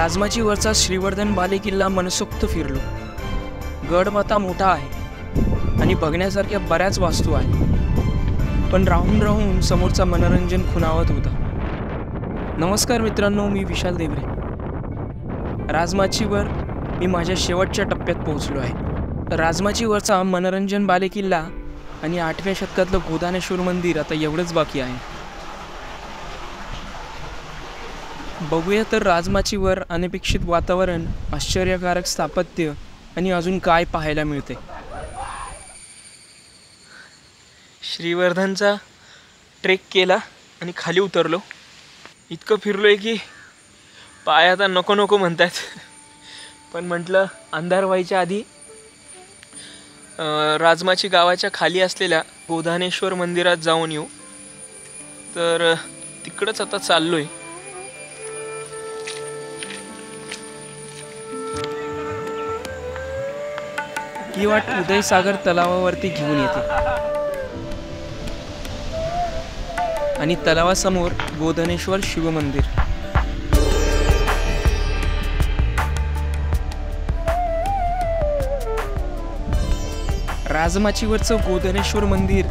राजमाची वरचा श्रीवर्धन बाले किल्ला मनसोक्त फिरलो। गडमाता मोठा आहे आणि बघण्यासारख्या बऱ्याच वास्तू आहेत, पण राहून राहून समोरचा मनोरंजन खुणावत होता। नमस्कार मित्रांनो, मी विशाल देवरे। राजमाचीवर मी माझ्या शेवटच्या टप्प्यात पोहोचलो आहे। राजमाचीवरचा मनोरंजन बाले किल्ला आणि 8व्या शतकातलं गोधनेश्वर मंदिर आता एवढंच बाकी आहे। बघूया तर राजमाचीवर अनपेक्षित वातावरण, आश्चर्यकारक स्थापत्य आणि अजून काय पाहायला मिळते। श्रीवर्धनचा ट्रेक केला आणि खाली उतरलो। इतकं फिरलोय की पाय आता नको नको म्हणतात, पण म्हटलं अंधार व्हायच्या आधी राजमाची गावाच्या खाली असलेल्या गोधनेश्वर मंदिरात जाऊन येऊ, तर तिकडंच आता चाललोय। ही वाट उदयसागर तलावावरती घेऊन येते आणि तलावासमोर गोधनेश्वर शिवमंदिर। राजमाचीवरचं गोधनेश्वर मंदिर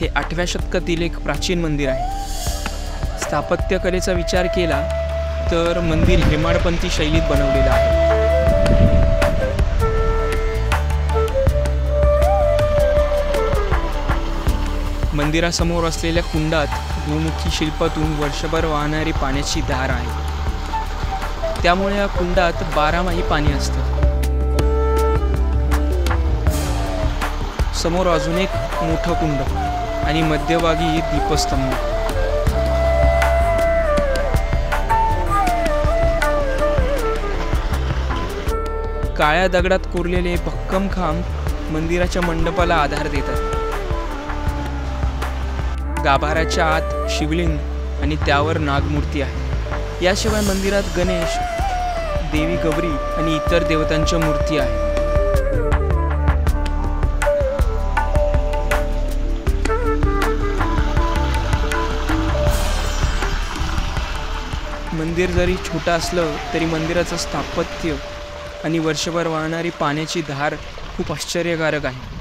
हे 8व्या शतकातील एक प्राचीन मंदिर आहे। स्थापत्यकलेचा विचार केला तर मंदिर हेमाडपंथी शैलीत बनवलेलं आहे। मंदिरासमोर असलेल्या कुंडात गोमुखी शिल्पातून वर्षभर वाहणारी पाण्याची धार आहे, त्यामुळे या कुंडात 12 महिने पाणी असतं। समोर अजून एक मोठा कुंड आणि मध्यभागी दीपस्तंभ। काळ्या दगडात कोरलेले भक्कम खांब मंदिराच्या मंडपाला आधार देतात। गाभाऱ्याच्या आत शिवलिंग आणि त्यावर नागमूर्ती आहे। याशिवाय मंदिरात गणेश, देवी गौरी आणि इतर देवतांच्या मूर्ती आहेत। मंदिर जरी छोटं असलं तरी मंदिराचं स्थापत्य आणि वर्षभर वाहणारी पाण्याची धार खूप आश्चर्यकारक आहे।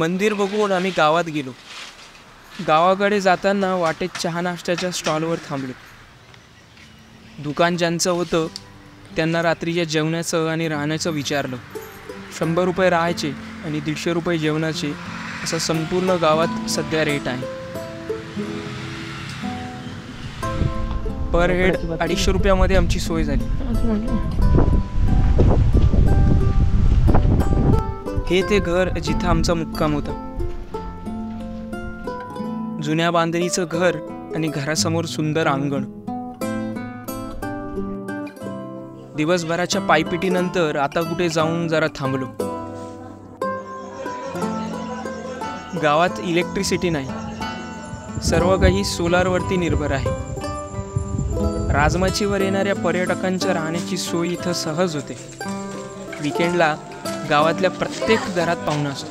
मंदिर बघून आम्ही गावात गेलो। गावाकडे जाताना वाटेत चहा नाश्त्याच्या स्टॉलवर थांबलो। दुकान ज्यांचं होतं त्यांना रात्रीच्या जेवणाचं आणि राहण्याचं विचारलं। 100 रुपये राहायचे आणि 150 रुपये जेवणाचे असा संपूर्ण गावात सध्या रेट आहे। पर हेड 250 रुपयामध्ये आमची सोय झाली। हे ते घर जिथे आमचा मुक्काम होता। जुन्या बांधणीचं घर आणि घरासमोर सुंदर अंगण। दिवसभराच्या पायपिटीनंतर आता कुठे जाऊन जरा थांबलो। गावात इलेक्ट्रिसिटी नाही, सर्व काही सोलारवरती निर्भर आहे। राजमाचीवर येणाऱ्या पर्यटकांच्या राहण्याची सोय इथं सहज होते। वीकेंडला गावातल्या प्रत्येक घरात पाहुणा असतो।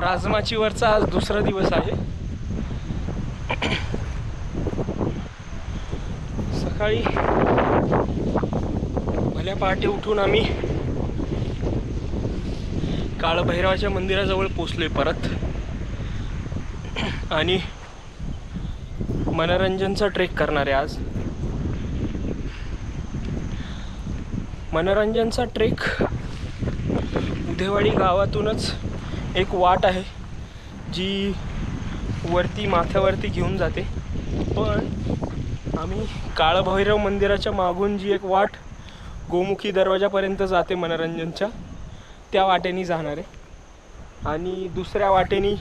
राजमाचीवरचा आज दुसरा दिवस आहे। सकाळी भल्या पहाटे उठून आम्ही कालभैरवाच्या मंदिराजवळ पोचलोय परत, आणि मनोरंजनचा ट्रेक करणार आहे आज। मनोरंजनचा ट्रेक उदेवाडी गावातूनच एक वाट आहे जी वरती माथ्यावरती घेऊन जाते, पण आम्ही कालभैरव मंदिराच्या मागून जी एक वाट गोमुखी दरवाजापर्यंत जाते मनोरंजनच्या, त्या वाटेने जाणार आहे। आणि दुसऱ्या वाटेने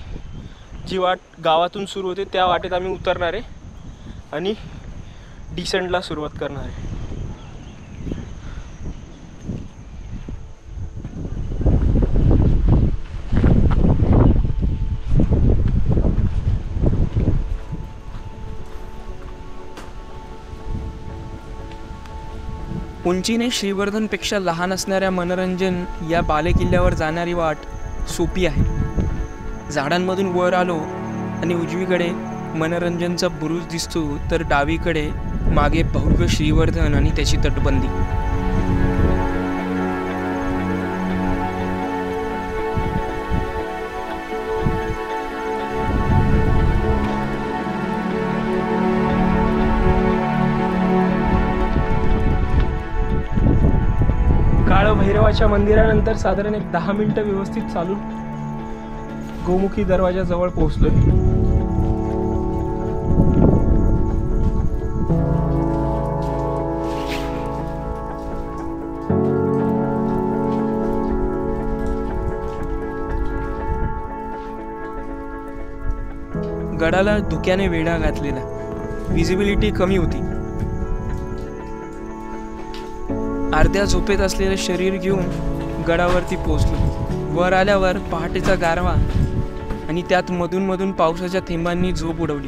जी वाट गावातून सुरू होते त्या वाटेत आम्ही उतरणार आहे आणि डिसेंटला सुरुवात करणार आहे। उंचीने श्रीवर्धनपेक्षा लहान असणाऱ्या मनोरंजन या बाले किल्ल्यावर जाणारी वाट सोपी आहे। झाडांमधून वर आलो आणि उजवीकडे मनोरंजनचा बुरुज दिसतो, तर डावीकडे मागे भव्य श्रीवर्धन आणि त्याची तटबंदी। काळभैरवाच्या मंदिरानंतर साधारण एक 10 मिनिटं व्यवस्थित चालून गोमुखी दरवाजाजवळ पोहोचलोय। गडाला धुक्याने वेढा घातलेला, विजिबिलिटी कमी होती। अर्ध्या झोपेत असलेले शरीर घेऊन गडावरती पोहोचलो। वर आल्यावर पहाटेचा गारवा आणि त्यात मधून मधून पावसाच्या थेंबांनी झोप उडवली।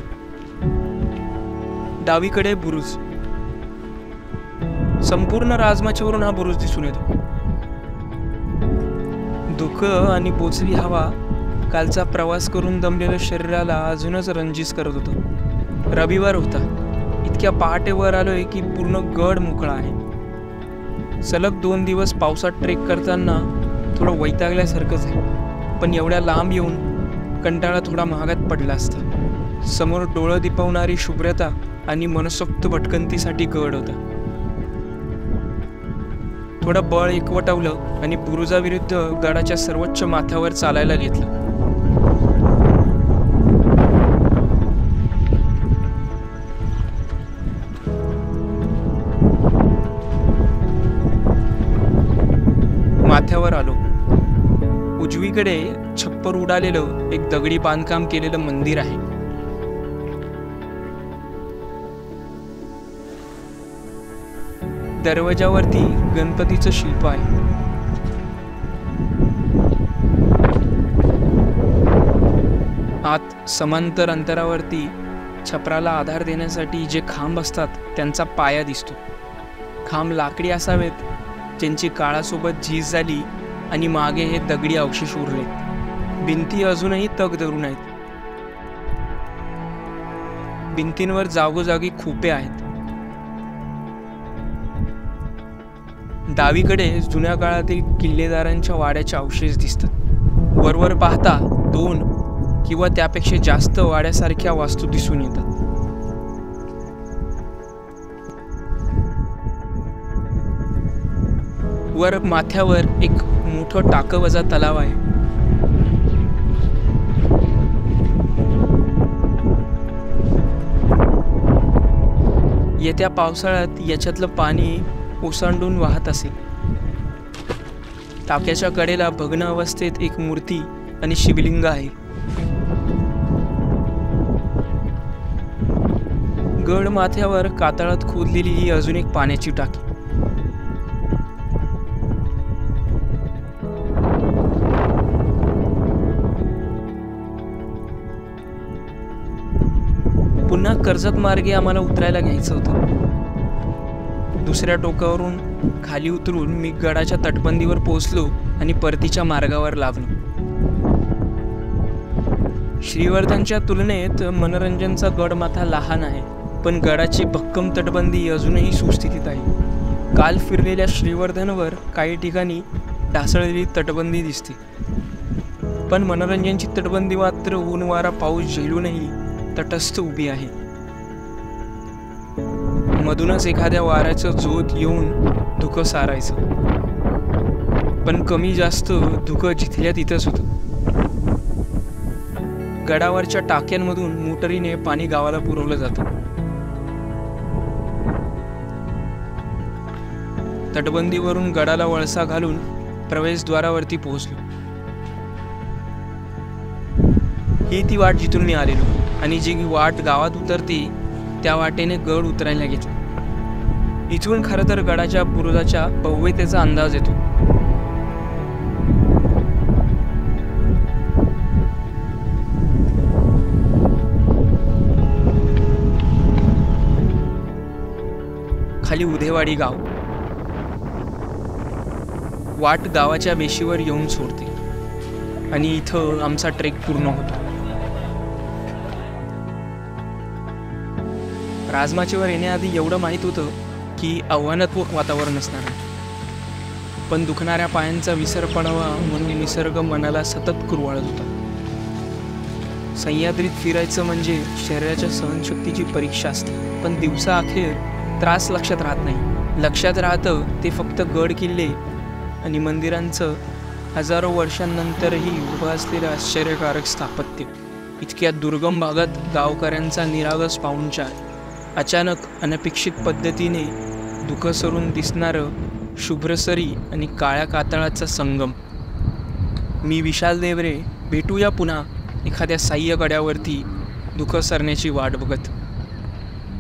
डावीकडे बुरुज, संपूर्ण राजमाचीवरून हा बुरुज दिसून येतो। धुकं आणि बोचरी हवा कालचा प्रवास करून दमलेल्या शरीराला अजूनच रंजिश करत होतं। रविवार होता। इतक्या पहाटे वर आलोय की पूर्ण गड मोकळा आहे। सलग 2 दिवस पावसात ट्रेक करताना थोडं वैतागल्यासारखंच आहे, पण एवढ्या लांब येऊन कंटाळा थोडा महागात पडला असता। समोर डोळं दिपवणारी शुभ्रता आणि मनसोक्त भटकंतीसाठी गड होता। थोडं बळ एकवटवलं आणि बुरुजाविरुद्ध गडाच्या सर्वोच्च माथ्यावर चालायला घेतलं। माथ्यावर आलो। उजवीकडे छप्पर उडालेलं एक दगडी बांधकाम केलेलं मंदिर आहे। दरवाजावरती गणपतीचं शिल्प आहे। आत समांतर अंतरावरती छपराला आधार देण्यासाठी जे खांब असतात त्यांचा पाया दिसतो। खांब लाकडी असावेत, त्यांची काळासोबत झीज झाली आणि मागे हे दगडी अवशेष उरले। भिंती अजूनही तग धरून आहेत। भिंतींवर जागोजागी खोपे आहेत। डावीकडे जुन्या काळातील किल्लेदारांच्या वाड्याचे अवशेष दिसतात। वरवर पाहता 2 किंवा त्यापेक्षा जास्त वाड्यासारख्या वास्तू दिसून येतात। वर माथ्यावर एक मोठं टाकवजा तलाव आहे। येत्या पावसाळ्यात याच्यातलं पाणी ओसांडून वाहत असे। टाक्याच्या कडेला भग्न अवस्थेत एक मूर्ती आणि शिवलिंग आहे। गड माथ्यावर कातळात खोदलेली ही अजून एक पाण्याची टाकी। पुन्हा कर्जत मार्गे आम्हाला उतरायला घ्यायचं होतं। दुसऱ्या टोकावरून खाली उतरून मी गडाच्या तटबंदीवर पोहोचलो आणि परतीच्या मार्गावर लागलो। श्रीवर्धनच्या तुलनेत मनोरंजनचा गडमाथा लहान आहे, पण गडाची भक्कम तटबंदी अजूनही सुस्थितीत आहे। काल फिरलेल्या श्रीवर्धनवर काही ठिकाणी ढासळलेली तटबंदी दिसते, पण मनोरंजनची तटबंदी मात्र ऊन वारा पाऊस झेलूनही तटस्थ उभी आहे। मधूनच एखाद्या वाऱ्याचं झोत येऊन धुकं सारायचं, पण कमी जास्त धुकं जिथल्या तिथंच होतं। गडावरच्या टाक्यांमधून मोटरीने पाणी गावाला पुरवलं जातं। तटबंदीवरून गडाला वळसा घालून प्रवेशद्वारावरती पोहोचलो। ही ती वाट जिथून मी आलेलो आणि जी वाट गावात उतरती त्या वाटेने गड उतरायला घेतला। इथून खरं तर गडाच्या बुरुजाच्या भव्यतेचा अंदाज येतो। खाली उधेवाडी गाव, वाट गावाच्या वेशीवर येऊन सोडते आणि इथं आमचा ट्रेक पूर्ण होतो। राजमाचीवर येण्याआधी एवढं माहित होतं की आव्हानात्मक वातावरण असणार आहे, पण दुखणाऱ्या पायांचा विसर पडावा म्हणून निसर्ग मनाला सतत कुरवाळत होता। सह्याद्रीत फिरायचं म्हणजे शरीराच्या सहनशक्तीची परीक्षा असते, पण दिवसाअखेर त्रास लक्षात राहत नाही। लक्षात राहतं ते फक्त गड किल्ले आणि मंदिरांचं हजारो वर्षांनंतरही उभं असलेलं आश्चर्यकारक स्थापत्य। इतक्या दुर्गम भागात गावकऱ्यांचा निरागस पाहुणचार, अचानक अनपेक्षित पद्धतीने दुःख सरून दिसणारं शुभ्रसरी आणि काळ्या कातळाचा संगम। मी विशाल देवरे, भेटूया पुन्हा एखाद्या साह्य गड्यावरती दुःख सरण्याची वाट बघत।